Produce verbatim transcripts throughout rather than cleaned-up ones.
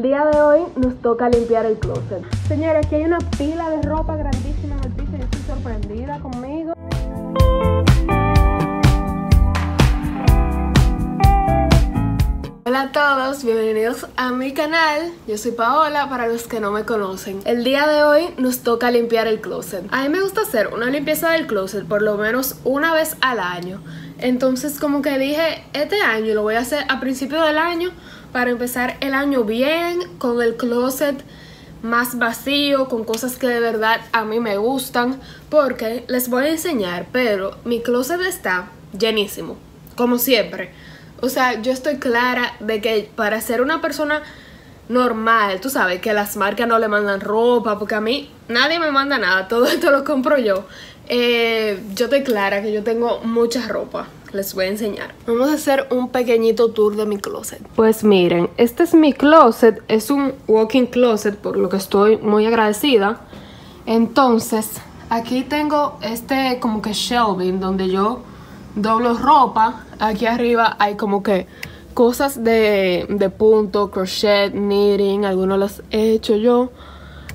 El día de hoy nos toca limpiar el closet. Señores, aquí hay una pila de ropa grandísima en el piso. Yo estoy sorprendida conmigo. Hola a todos, bienvenidos a mi canal. Yo soy Paola, para los que no me conocen. El día de hoy nos toca limpiar el closet. A mí me gusta hacer una limpieza del closet por lo menos una vez al año. Entonces como que dije, este año lo voy a hacer a principio del año para empezar el año bien, con el closet más vacío, con cosas que de verdad a mí me gustan. Porque les voy a enseñar, pero mi closet está llenísimo, como siempre. O sea, yo estoy clara de que para ser una persona normal, tú sabes, que las marcas no le mandan ropa, porque a mí nadie me manda nada, todo esto lo compro yo. Eh, yo estoy clara que yo tengo mucha ropa. Les voy a enseñar. Vamos a hacer un pequeñito tour de mi closet. Pues miren, este es mi closet. Es un walk-in closet, por lo que estoy muy agradecida. Entonces, aquí tengo este como que shelving donde yo doblo ropa. Aquí arriba hay como que cosas de, de punto, crochet, knitting. Algunos los he hecho yo.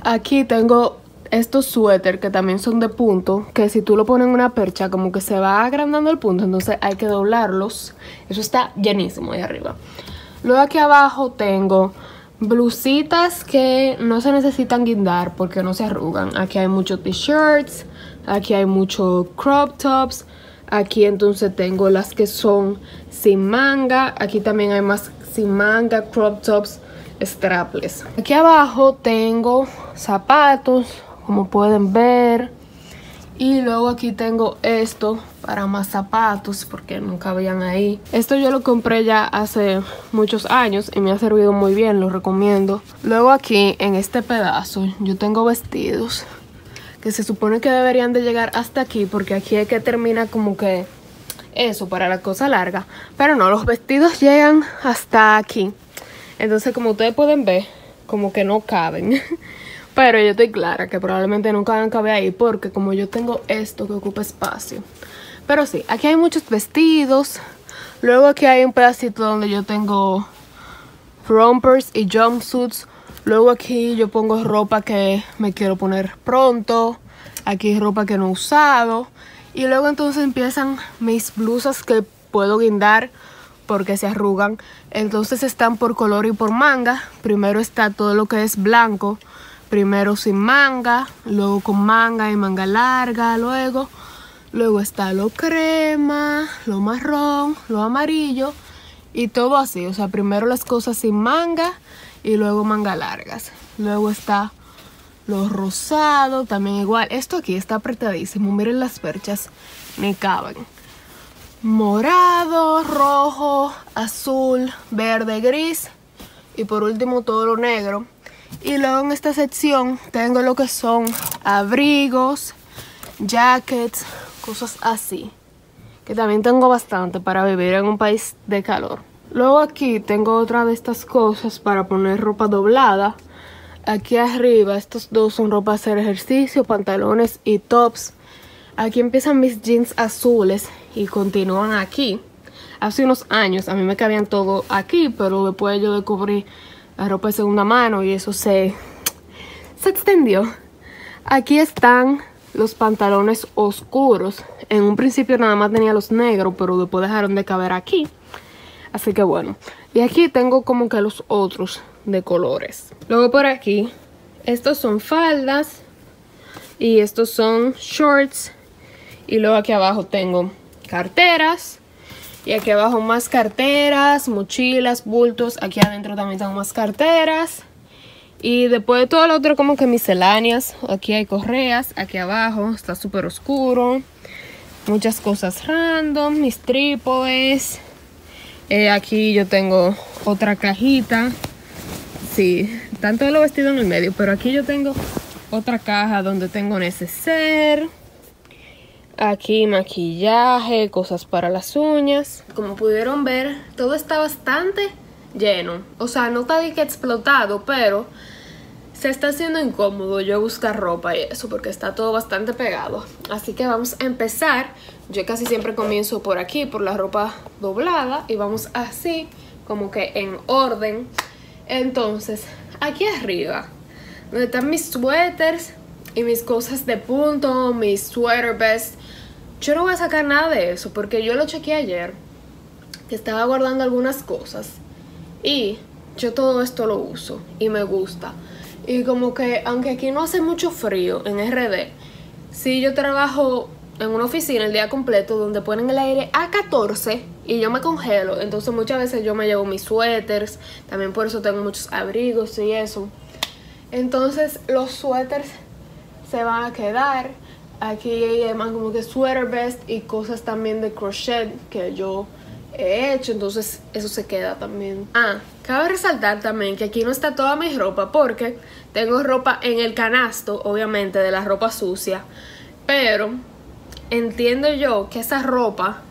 Aquí tengo estos suéter que también son de punto, que si tú lo pones en una percha como que se va agrandando el punto, entonces hay que doblarlos. Eso está llenísimo ahí arriba. Luego aquí abajo tengo blusitas que no se necesitan guindar porque no se arrugan. Aquí hay muchos t-shirts, aquí hay muchos crop tops. Aquí entonces tengo las que son sin manga. Aquí también hay más sin manga, crop tops, strapless. Aquí abajo tengo zapatos, como pueden ver. Y luego aquí tengo esto para más zapatos, porque no cabían ahí. Esto yo lo compré ya hace muchos años y me ha servido muy bien, lo recomiendo. Luego aquí en este pedazo yo tengo vestidos que se supone que deberían de llegar hasta aquí, porque aquí es que termina como que eso, para la cosa larga. Pero no, los vestidos llegan hasta aquí. Entonces como ustedes pueden ver, como que no caben. Pero yo estoy clara que probablemente nunca van a caber ahí, porque como yo tengo esto que ocupa espacio. Pero sí, aquí hay muchos vestidos. Luego aquí hay un pedacito donde yo tengo rompers y jumpsuits. Luego aquí yo pongo ropa que me quiero poner pronto. Aquí ropa que no he usado. Y luego entonces empiezan mis blusas que puedo guindar porque se arrugan. Entonces están por color y por manga. Primero está todo lo que es blanco. Primero sin manga, luego con manga y manga larga, luego. Luego está lo crema, lo marrón, lo amarillo y todo así. O sea, primero las cosas sin manga y luego manga largas. Luego está lo rosado, también igual. Esto aquí está apretadísimo, miren las perchas, ni caben. Morado, rojo, azul, verde, gris y por último todo lo negro. Y luego en esta sección tengo lo que son abrigos, jackets, cosas así. Que también tengo bastante para vivir en un país de calor. Luego aquí tengo otra de estas cosas para poner ropa doblada. Aquí arriba estos dos son ropa para hacer ejercicio, pantalones y tops. Aquí empiezan mis jeans azules y continúan aquí. Hace unos años a mí me cabían todo aquí, pero después yo descubrí la ropa de segunda mano y eso se, se extendió. Aquí están los pantalones oscuros. En un principio nada más tenía los negros, pero después dejaron de caber aquí. Así que bueno. Y aquí tengo como que los otros de colores. Luego por aquí, estos son faldas y estos son shorts. Y luego aquí abajo tengo carteras. Y aquí abajo más carteras, mochilas, bultos. Aquí adentro también tengo más carteras. Y después de todo lo otro como que misceláneas. Aquí hay correas, aquí abajo está súper oscuro. Muchas cosas random, mis trípodes. Eh, aquí yo tengo otra cajita. Sí, están todos los vestidos en el medio. Pero aquí yo tengo otra caja donde tengo neceser. Aquí maquillaje, cosas para las uñas. Como pudieron ver, todo está bastante lleno. O sea, no está de que explotado, pero se está haciendo incómodo yo buscar ropa y eso, porque está todo bastante pegado. Así que vamos a empezar. Yo casi siempre comienzo por aquí, por la ropa doblada. Y vamos así, como que en orden. Entonces, aquí arriba, donde están mis suéteres y mis cosas de punto, mis sweater vests, yo no voy a sacar nada de eso, porque yo lo chequeé ayer, que estaba guardando algunas cosas, y yo todo esto lo uso y me gusta. Y como que, aunque aquí no hace mucho frío en R D, si yo trabajo en una oficina el día completo donde ponen el aire a catorce y yo me congelo, entonces muchas veces yo me llevo mis suéteres, también por eso tengo muchos abrigos y eso. Entonces los suéteres se van a quedar. Aquí hay más como que sweater vest y cosas también de crochet que yo he hecho, entonces eso se queda también. Ah, cabe resaltar también que aquí no está toda mi ropa, porque tengo ropa en el canasto, obviamente, de la ropa sucia, pero entiendo yo que esa ropa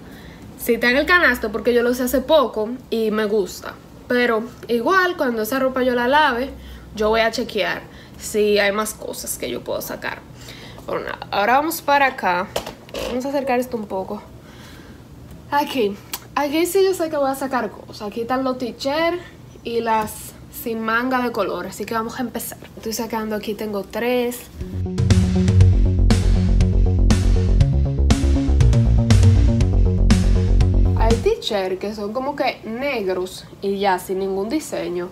si está en el canasto porque yo lo usé hace poco y me gusta, pero igual cuando esa ropa yo la lave, yo voy a chequear si hay más cosas que yo puedo sacar. Bueno, ahora vamos para acá. Vamos a acercar esto un poco. Aquí Aquí sí yo sé que voy a sacar cosas. Aquí están los t-shirts y las sin manga de color. Así que vamos a empezar. Estoy sacando, aquí tengo tres. Hay t-shirts que son como que negros y ya, sin ningún diseño,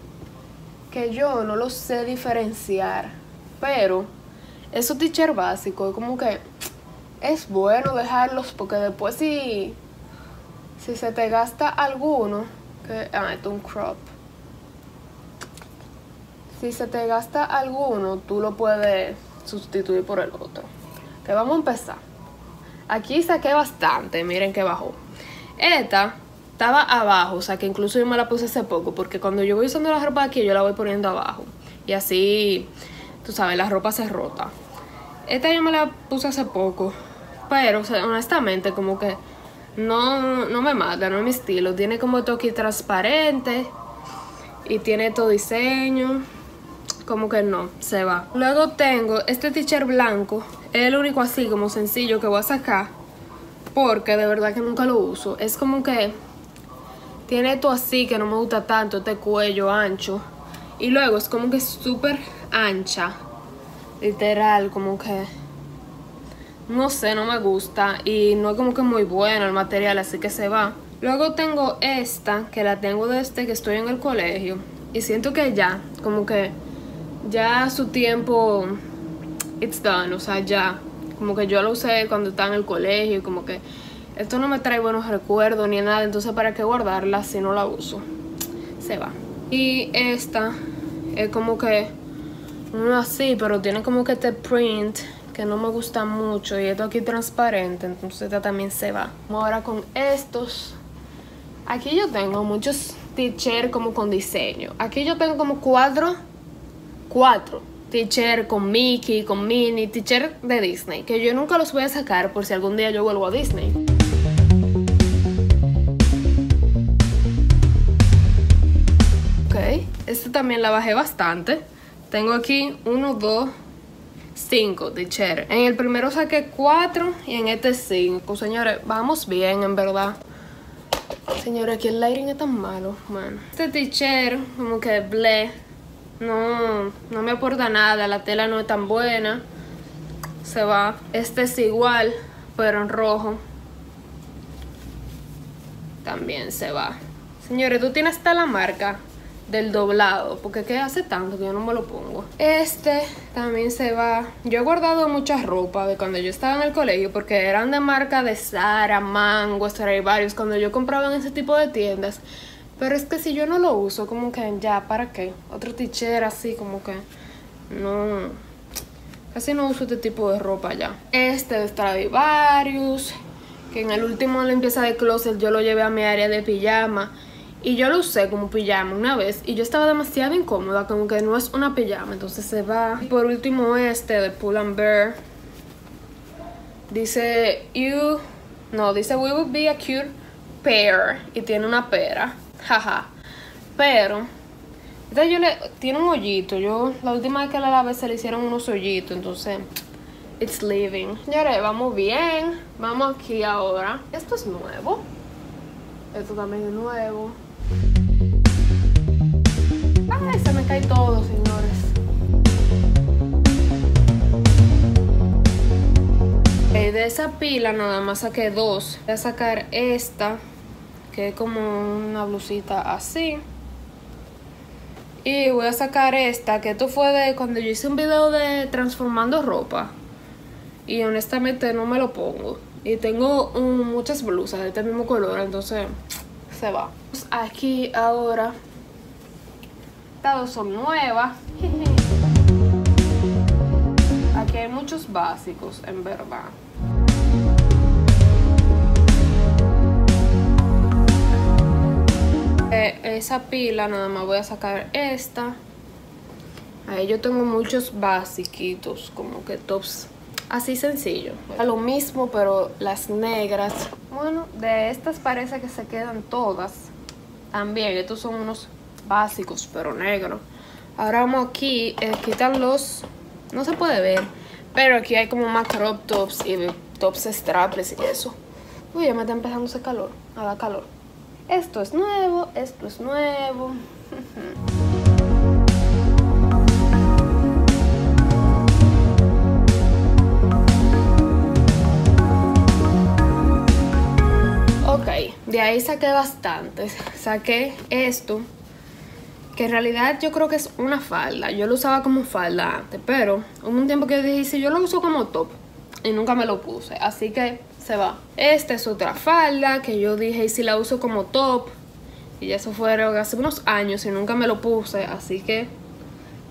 que yo no los sé diferenciar. Pero esos t-shirts básicos, como que es bueno dejarlos, porque después sí... Si se te gasta alguno, que, ah, esto es un crop. Si se te gasta alguno, tú lo puedes sustituir por el otro. Que vamos a empezar. Aquí saqué bastante, miren que bajó. Esta estaba abajo, o sea que incluso yo me la puse hace poco, porque cuando yo voy usando la ropa aquí, yo la voy poniendo abajo. Y así, tú sabes, la ropa se rota. Esta yo me la puse hace poco, pero o sea, honestamente como que... No, no me mata, no es mi estilo. Tiene como toque transparente y tiene todo diseño. Como que no, se va. Luego tengo este t-shirt blanco. Es el único así como sencillo que voy a sacar, porque de verdad que nunca lo uso. Es como que tiene esto así que no me gusta tanto, este cuello ancho. Y luego es como que súper ancha, literal, como que... No sé, no me gusta y no es como que muy bueno el material, así que se va. Luego tengo esta, que la tengo desde que estoy en el colegio. Y siento que ya, como que ya su tiempo, it's done, o sea ya. Como que yo lo usé cuando estaba en el colegio y como que esto no me trae buenos recuerdos ni nada. Entonces para qué guardarla si no la uso, se va. Y esta es como que, no así, pero tiene como que este print que no me gusta mucho, y esto aquí transparente, entonces esta también se va. Ahora con estos, aquí yo tengo muchos t-shirts como con diseño. Aquí yo tengo como cuatro, cuatro t-shirts con Mickey, con Minnie, t-shirts de Disney, que yo nunca los voy a sacar por si algún día yo vuelvo a Disney. Ok, este también la bajé bastante. Tengo aquí uno, dos, cinco t-shirts. En el primero saqué cuatro y en este cinco. Señores, vamos bien, en verdad. Señores, aquí el lighting es tan malo, man. Este t-shirt como que bleh, no, no me aporta nada. La tela no es tan buena, se va. Este es igual, pero en rojo, también se va. Señores, tú tienes hasta la marca del doblado, porque que hace tanto que yo no me lo pongo. Este también se va. Yo he guardado mucha ropa de cuando yo estaba en el colegio, porque eran de marca de Zara, Mango, Stray Varios, cuando yo compraba en ese tipo de tiendas. Pero es que si yo no lo uso, como que ya, ¿para qué? Otro t-shirt así, como que no, casi no uso este tipo de ropa ya. Este de Stray Varios, que en el último limpieza de closet yo lo llevé a mi área de pijama, y yo lo usé como pijama una vez y yo estaba demasiado incómoda, como que no es una pijama, entonces se va. Y por último este de Pull and Bear. Dice you, no, dice we would be a cute pear, y tiene una pera, jaja. Pero esta yo le, tiene un hoyito, yo la última vez que la lavé se le hicieron unos hoyitos, entonces it's living. Señores, vamos bien, vamos aquí ahora. Esto es nuevo, esto también es nuevo. hay todo, señores. Okay, de esa pila nada más saqué dos. Voy a sacar esta, que es como una blusita así. Y voy a sacar esta, que esto fue de cuando yo hice un video de transformando ropa. Y honestamente no me lo pongo. Y tengo um, muchas blusas de este mismo color, entonces se va. Aquí ahora... Estas dos son nuevas. Aquí hay muchos básicos, en verdad. Eh, esa pila nada más voy a sacar esta. Ahí yo tengo muchos basiquitos, como que tops así sencillo. A lo mismo, pero las negras. Bueno, de estas parece que se quedan todas. También, estos son unos... básicos, pero negro. Ahora vamos aquí, eh, quitan los... no se puede ver, pero aquí hay como más crop tops y tops strapless y eso. Uy, ya me está empezando ese calor, a dar calor. Esto es nuevo, esto es nuevo. Ok, de ahí saqué bastantes. Saqué esto, que en realidad yo creo que es una falda. Yo lo usaba como falda antes, pero hubo un tiempo que dije, si yo lo uso como top, y nunca me lo puse, así que se va. Esta es otra falda que yo dije, y si la uso como top, y eso fue hace unos años y nunca me lo puse, así que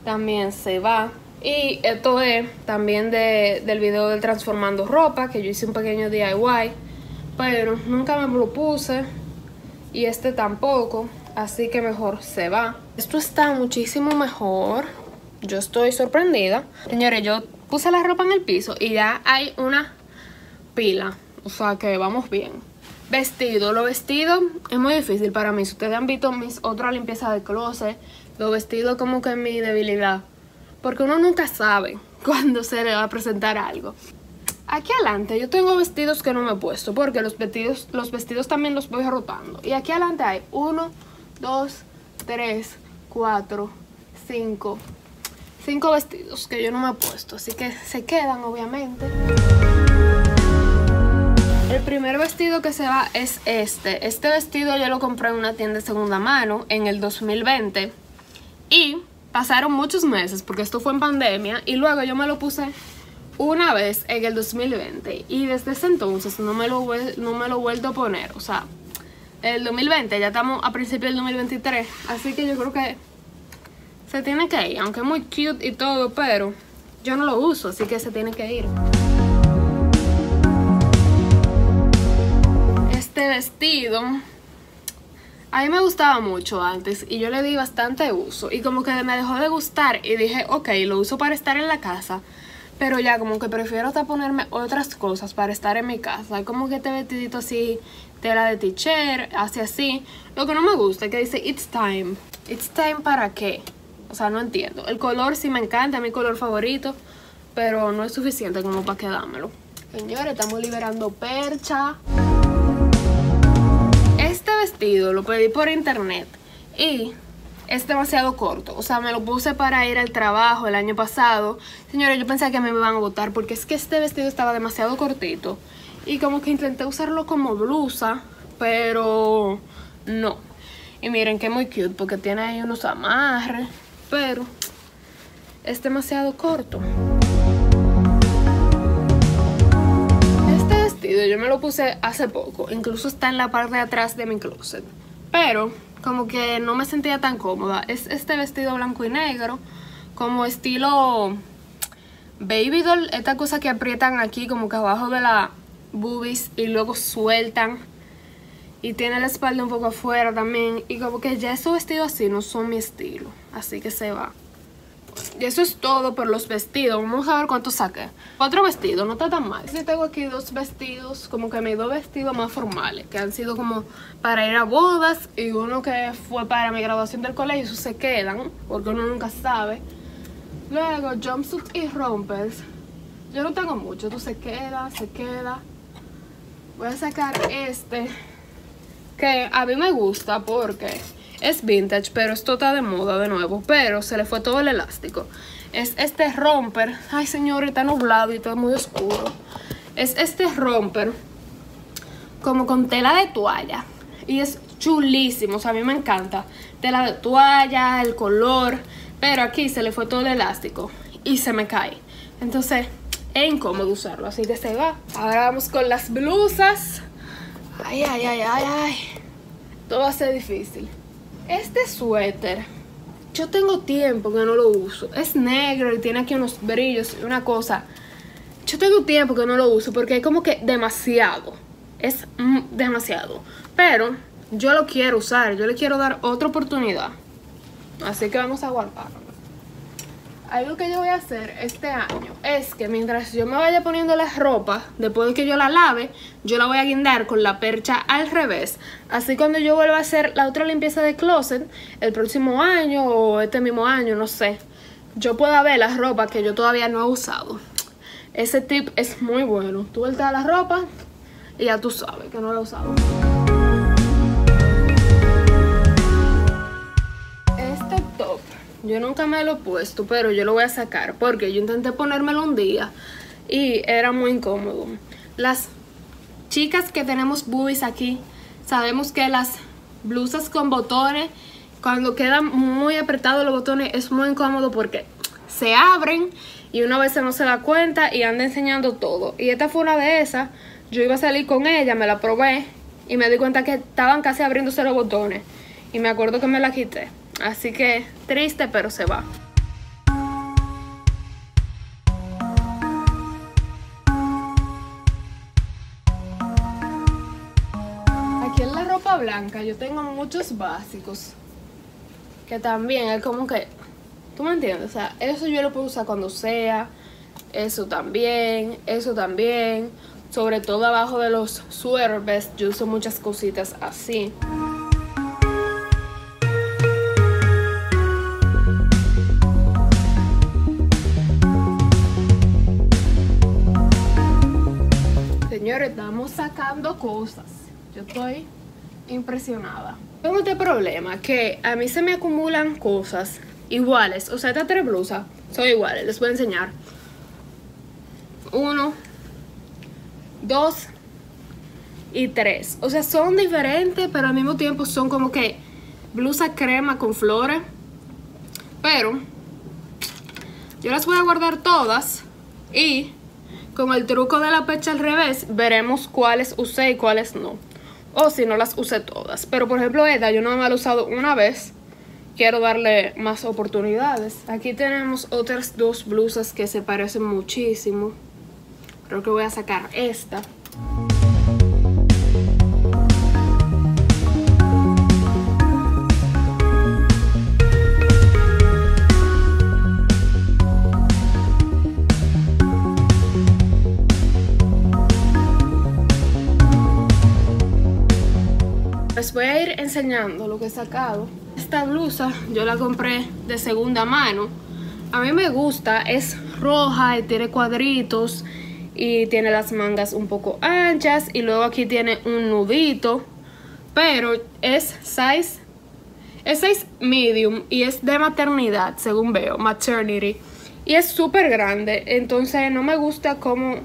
también se va. Y esto es también de, del video de transformando ropa, que yo hice un pequeño D I Y, pero nunca me lo puse, y este tampoco. Así que mejor se va. Esto está muchísimo mejor. Yo estoy sorprendida. Señores, yo puse la ropa en el piso y ya hay una pila. O sea que vamos bien. Vestido. Lo vestido es muy difícil para mí. Si ustedes han visto mis otras limpiezas de closet, lo vestido como que es mi debilidad. Porque uno nunca sabe cuándo se le va a presentar algo. Aquí adelante yo tengo vestidos que no me he puesto, porque los vestidos, los vestidos también los voy rotando. Y aquí adelante hay uno, dos, tres, cuatro, cinco. Cinco vestidos que yo no me he puesto, así que se quedan obviamente. El primer vestido que se va es este. Este vestido yo lo compré en una tienda de segunda mano en el dos mil veinte. Y pasaron muchos meses porque esto fue en pandemia. Y luego yo me lo puse una vez en el dos mil veinte. Y desde ese entonces no me lo, no me lo he vuelto a poner, o sea... el dos mil veinte, ya estamos a principios del dos mil veintitrés, así que yo creo que se tiene que ir, aunque es muy cute y todo, pero yo no lo uso, así que se tiene que ir. Este vestido, a mí me gustaba mucho antes y yo le di bastante uso y como que me dejó de gustar y dije, ok, lo uso para estar en la casa, pero ya como que prefiero hasta ponerme otras cosas para estar en mi casa, como que este vestidito así... tela de t-shirt, así así. Lo que no me gusta es que dice it's time. It's time para qué. O sea, no entiendo. El color sí me encanta, es mi color favorito, pero no es suficiente como para quedármelo. Señores, estamos liberando percha. Este vestido lo pedí por internet y es demasiado corto. O sea, me lo puse para ir al trabajo el año pasado. Señores, yo pensé que a mí me iban a botar porque es que este vestido estaba demasiado cortito. Y como que intenté usarlo como blusa, pero no. Y miren que muy cute porque tiene ahí unos amarres, pero es demasiado corto. Este vestido yo me lo puse hace poco, incluso está en la parte de atrás de mi closet. Pero como que no me sentía tan cómoda. Es este vestido blanco y negro, como estilo baby doll. Esta cosa que aprietan aquí como que abajo de la... boobies y luego sueltan y tiene la espalda un poco afuera también y como que ya esos vestidos así no son mi estilo, así que se va. Y eso es todo por los vestidos. Vamos a ver cuánto saqué. Cuatro vestidos, no está tan mal. Sí, tengo aquí dos vestidos, como que mis dos vestidos más formales, que han sido como para ir a bodas y uno que fue para mi graduación del colegio. Eso se quedan porque uno nunca sabe. Luego jumpsuit y rompers, yo no tengo mucho, esto se queda, se queda. Voy a sacar este, que a mí me gusta porque Es vintage, pero esto está de moda de nuevo. Pero se le fue todo el elástico. Es este romper. Ay, señores, está nublado y está muy oscuro. Es este romper como con tela de toalla. Y es chulísimo. O sea, a mí me encanta. Tela de toalla, el color. Pero aquí se le fue todo el elástico y se me cae. Entonces es incómodo usarlo. Así que se va. Ahora vamos con las blusas. Ay, ay, ay, ay, ay. Todo va a ser difícil. Este suéter, yo tengo tiempo que no lo uso. Es negro y tiene aquí unos brillos y una cosa. Yo tengo tiempo que no lo uso porque es como que demasiado. Es mm, demasiado. Pero yo lo quiero usar. Yo le quiero dar otra oportunidad. Así que vamos a guardarlo. Algo que yo voy a hacer este año es que mientras yo me vaya poniendo la ropa, después de que yo la lave, yo la voy a guindar con la percha al revés. Así cuando yo vuelva a hacer la otra limpieza de closet, el próximo año o este mismo año, no sé, yo pueda ver las ropas que yo todavía no he usado. Ese tip es muy bueno. Tú vueltas la ropa y ya tú sabes que no la he usado. Este top yo nunca me lo he puesto, pero yo lo voy a sacar porque yo intenté ponérmelo un día y era muy incómodo. Las chicas que tenemos boobies aquí sabemos que las blusas con botones, cuando quedan muy apretados los botones, es muy incómodo porque se abren y una vez no se da cuenta y anda enseñando todo. Y esta fue una de esas. Yo iba a salir con ella, me la probé y me di cuenta que estaban casi abriéndose los botones. Y me acuerdo que me la quité. Así que triste, pero se va. Aquí en la ropa blanca yo tengo muchos básicos. Que también es como que... ¿Tú me entiendes? O sea, eso yo lo puedo usar cuando sea. Eso también. Eso también. Sobre todo abajo de los sweater vests yo uso muchas cositas así. Señores, estamos sacando cosas. Yo estoy impresionada. Tengo este problema que a mí se me acumulan cosas iguales. O sea, estas tres blusas son iguales. Les voy a enseñar. Uno, dos y tres. O sea, son diferentes, pero al mismo tiempo son como que blusa crema con flores. Pero yo las voy a guardar todas y... con el truco de la percha al revés, veremos cuáles usé y cuáles no. O si no las usé todas. Pero por ejemplo esta, yo nada más la he usado una vez. Quiero darle más oportunidades. Aquí tenemos otras dos blusas que se parecen muchísimo. Creo que voy a sacar esta. Les voy a ir enseñando lo que he sacado. Esta blusa yo la compré de segunda mano. A mí me gusta, es roja y tiene cuadritos y tiene las mangas un poco anchas y luego aquí tiene un nudito, pero es size, es size medium y es de maternidad, según veo, maternity, y es súper grande, entonces no me gusta cómo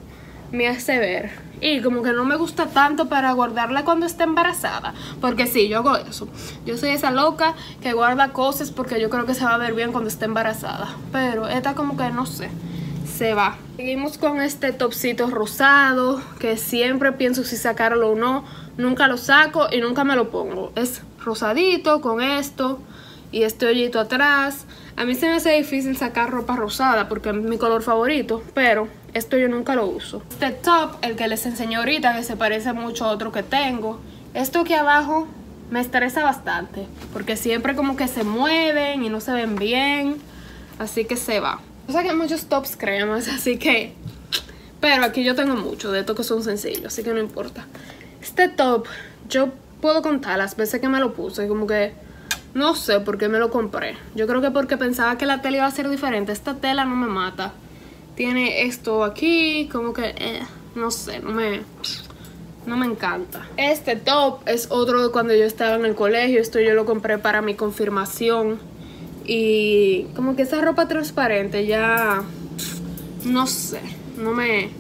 me hace ver. Y como que no me gusta tanto para guardarla cuando esté embarazada. Porque sí, yo hago eso. Yo soy esa loca que guarda cosas porque yo creo que se va a ver bien cuando esté embarazada. Pero esta como que no sé, se va. Seguimos con este topcito rosado que siempre pienso si sacarlo o no. Nunca lo saco y nunca me lo pongo. Es rosadito con esto y este hoyito atrás. A mí se me hace difícil sacar ropa rosada porque es mi color favorito, pero esto yo nunca lo uso. Este top, el que les enseñé ahorita, que se parece mucho a otro que tengo. Esto aquí abajo me estresa bastante porque siempre como que se mueven y no se ven bien, así que se va. Yo saqué muchos tops cremas, así que... pero aquí yo tengo muchos de estos que son sencillos, así que no importa. Este top, yo puedo contar las veces que me lo puse, como que... no sé por qué me lo compré. Yo creo que porque pensaba que la tela iba a ser diferente. Esta tela no me mata. Tiene esto aquí, como que... Eh, no sé, no me... No me encanta. Este top es otro de cuando yo estaba en el colegio. Esto yo lo compré para mi confirmación. Y como que esa ropa transparente ya... no sé, no me,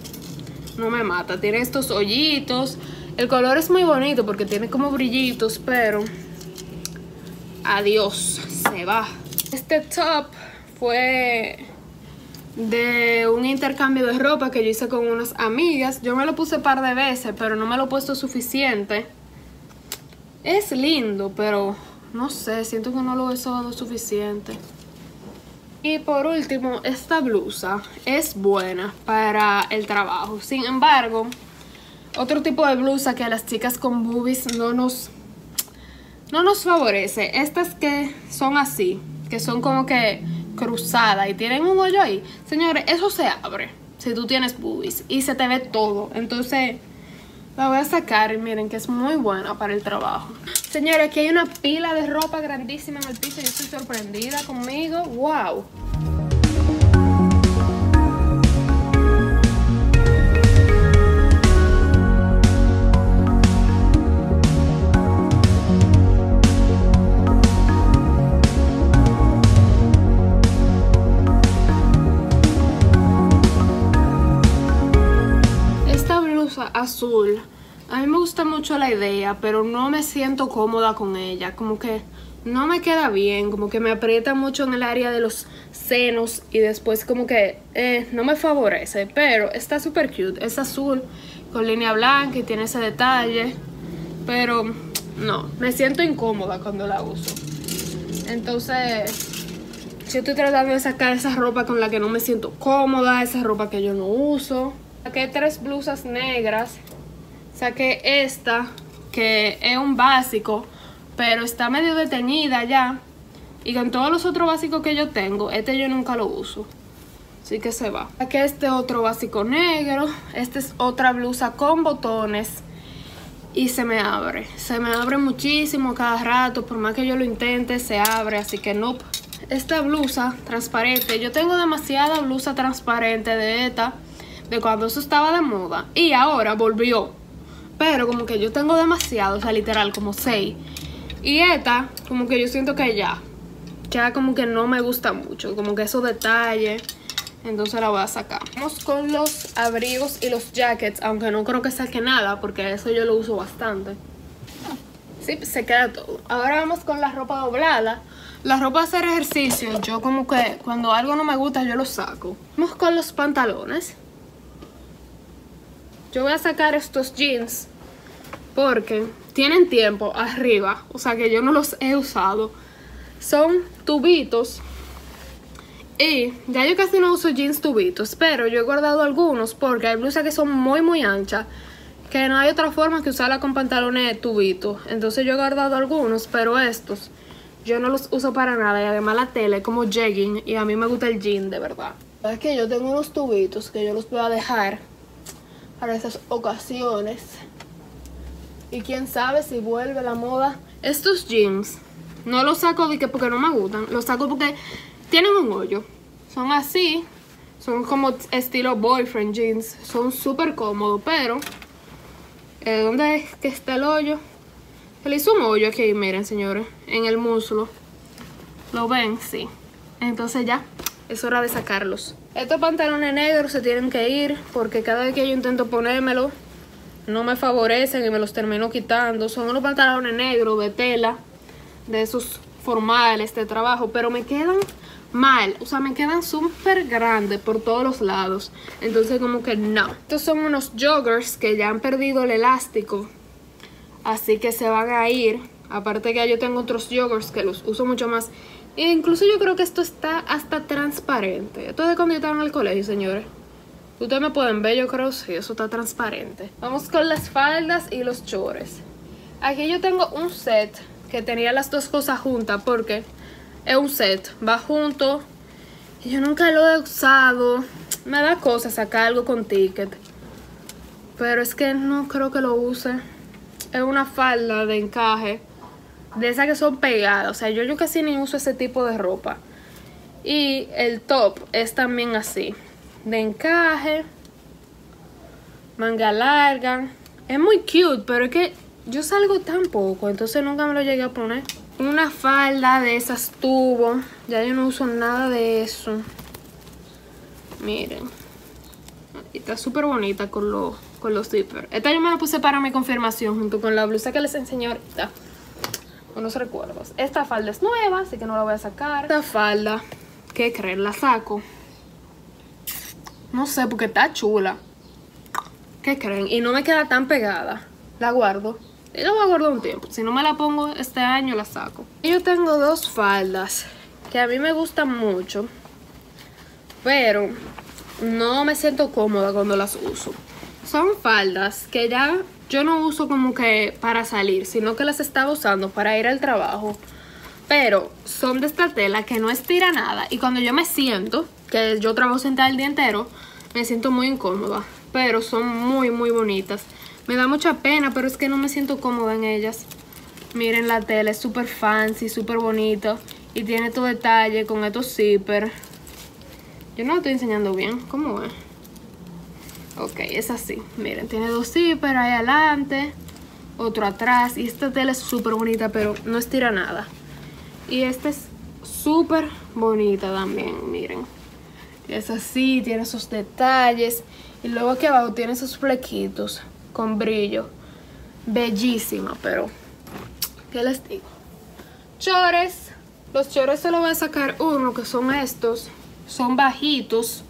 no me mata. Tiene estos hoyitos. El color es muy bonito porque tiene como brillitos, pero... adiós, se va. Este top fue de un intercambio de ropa que yo hice con unas amigas. Yo me lo puse un par de veces, pero no me lo he puesto suficiente. Es lindo, pero no sé, siento que no lo he usado suficiente. Y por último, esta blusa es buena para el trabajo. Sin embargo, otro tipo de blusa que a las chicas con boobies no nos, no nos favorece. Estas que son así, que son como que cruzadas y tienen un hoyo ahí. Señores, eso se abre si tú tienes boobies y se te ve todo. Entonces, la voy a sacar y miren que es muy buena para el trabajo. Señores, aquí hay una pila de ropa grandísima en el piso. Yo estoy sorprendida conmigo. ¡Wow! Azul. A mí me gusta mucho la idea, pero no me siento cómoda con ella. Como que no me queda bien, como que me aprieta mucho en el área de los senos y después como que eh, no me favorece. Pero está súper cute. Es azul con línea blanca y tiene ese detalle, pero no, me siento incómoda cuando la uso. Entonces yo estoy tratando de sacar esa ropa con la que no me siento cómoda, esa ropa que yo no uso. Saqué tres blusas negras. Saqué esta, que es un básico, pero está medio detenida ya. Y con todos los otros básicos que yo tengo, este yo nunca lo uso, así que se va. Saqué este otro básico negro. Esta es otra blusa con botones. Y se me abre. Se me abre muchísimo cada rato. Por más que yo lo intente, se abre. Así que no. Nope. Esta blusa transparente. Yo tengo demasiada blusa transparente de esta, de cuando eso estaba de moda, y ahora volvió, pero como que yo tengo demasiado, o sea, literal, como seis. Y esta, como que yo siento que ya, ya como que no me gusta mucho, como que esos detalles. Entonces la voy a sacar. Vamos con los abrigos y los jackets, aunque no creo que saque nada, porque eso yo lo uso bastante. Sí, se queda todo. Ahora vamos con la ropa doblada. La ropa de hacer ejercicio, yo como que cuando algo no me gusta, yo lo saco. Vamos con los pantalones. Yo voy a sacar estos jeans porque tienen tiempo arriba, o sea que yo no los he usado. Son tubitos y ya yo casi no uso jeans tubitos, pero yo he guardado algunos porque hay blusas que son muy muy anchas, que no hay otra forma que usarla con pantalones de tubitos. Entonces yo he guardado algunos, pero estos yo no los uso para nada. Y además la tela es como jegging y a mí me gusta el jean de verdad. Es que yo tengo unos tubitos que yo los voy a dejar para esas ocasiones. Y quién sabe si vuelve la moda. Estos jeans no los saco de que porque no me gustan. Los saco porque tienen un hoyo. Son así. Son como estilo boyfriend jeans. Son súper cómodos, pero eh, ¿dónde es que está el hoyo? Se le hizo un hoyo aquí, miren señores, en el muslo. ¿Lo ven? Sí. Entonces ya es hora de sacarlos. Estos pantalones negros se tienen que ir porque cada vez que yo intento ponérmelo no me favorecen y me los termino quitando. Son unos pantalones negros de tela, de esos formales de trabajo, pero me quedan mal. O sea, me quedan súper grandes por todos los lados. Entonces como que no. Estos son unos joggers que ya han perdido el elástico, así que se van a ir. Aparte que yo tengo otros joggers que los uso mucho más. Incluso yo creo que esto está hasta transparente. Esto es de cuando yo estaba en el colegio, señores. Ustedes me pueden ver, yo creo, sí, eso está transparente. Vamos con las faldas y los chores. Aquí yo tengo un set que tenía las dos cosas juntas porque es un set, va junto. Y yo nunca lo he usado. Me da cosa sacar algo con ticket, pero es que no creo que lo use. Es una falda de encaje, de esas que son pegadas. O sea, yo, yo casi ni uso ese tipo de ropa. Y el top es también así, de encaje, manga larga. Es muy cute, pero es que yo salgo tan poco, entonces nunca me lo llegué a poner. Una falda de esas tubo. Ya yo no uso nada de eso. Miren. Está súper bonita con los, con los zippers. Esta yo me la puse para mi confirmación junto con la blusa que les enseñé ahorita. Unos recuerdos. Esta falda es nueva, así que no la voy a sacar. Esta falda, ¿qué creen? La saco. No sé, porque está chula. ¿Qué creen? Y no me queda tan pegada. La guardo. Yo la voy a guardar un tiempo. Si no me la pongo este año, la saco. Y yo tengo dos faldas que a mí me gustan mucho, pero no me siento cómoda cuando las uso. Son faldas que ya yo no uso como que para salir, sino que las estaba usando para ir al trabajo. Pero son de esta tela que no estira nada. Y cuando yo me siento, que yo trabajo sentada el día entero, me siento muy incómoda. Pero son muy, muy bonitas. Me da mucha pena, pero es que no me siento cómoda en ellas. Miren la tela, es súper fancy, súper bonita. Y tiene todo detalle con estos zippers. Yo no lo estoy enseñando bien. ¿Cómo es? Ok, es así. Miren, tiene dos zippers ahí adelante, otro atrás. Y esta tela es súper bonita, pero no estira nada. Y esta es súper bonita también, miren. Es así, tiene sus detalles. Y luego aquí abajo tiene esos flequitos con brillo. Bellísima, pero ¿qué les digo? Chores. Los chores solo voy a sacar uno, que son estos. Son bajitos.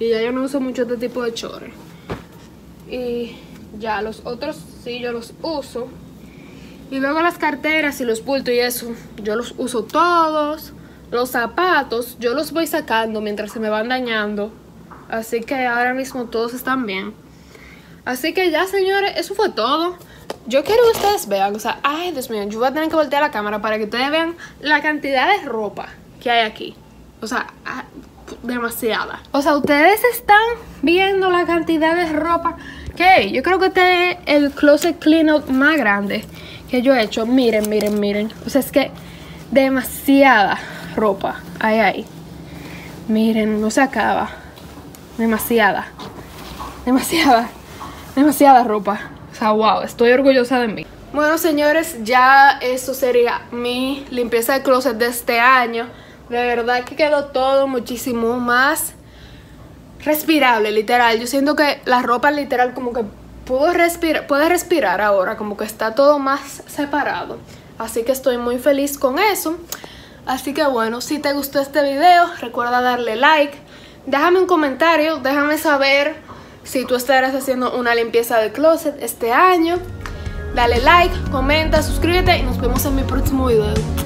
Y ya yo no uso mucho este tipo de chores. Y ya los otros sí yo los uso. Y luego las carteras y los bultos y eso, yo los uso todos. Los zapatos yo los voy sacando mientras se me van dañando. Así que ahora mismo todos están bien. Así que ya, señores, eso fue todo. Yo quiero que ustedes vean, o sea, ay, Dios mío, yo voy a tener que voltear la cámara para que ustedes vean la cantidad de ropa que hay aquí. O sea, demasiada. O sea, ustedes están viendo la cantidad de ropa que hay. Yo creo que este es el closet clean out más grande que yo he hecho. Miren, miren, miren. O sea, es que demasiada ropa hay ahí. Miren, no se acaba. Demasiada. Demasiada. Demasiada ropa. O sea, wow, estoy orgullosa de mí. Bueno, señores, ya eso sería mi limpieza de closet de este año. De verdad que quedó todo muchísimo más respirable, literal. Yo siento que la ropa literal como que pudo respirar, puede respirar ahora, como que está todo más separado. Así que estoy muy feliz con eso. Así que bueno, si te gustó este video, recuerda darle like. Déjame un comentario, déjame saber si tú estarás haciendo una limpieza de closet este año. Dale like, comenta, suscríbete y nos vemos en mi próximo video.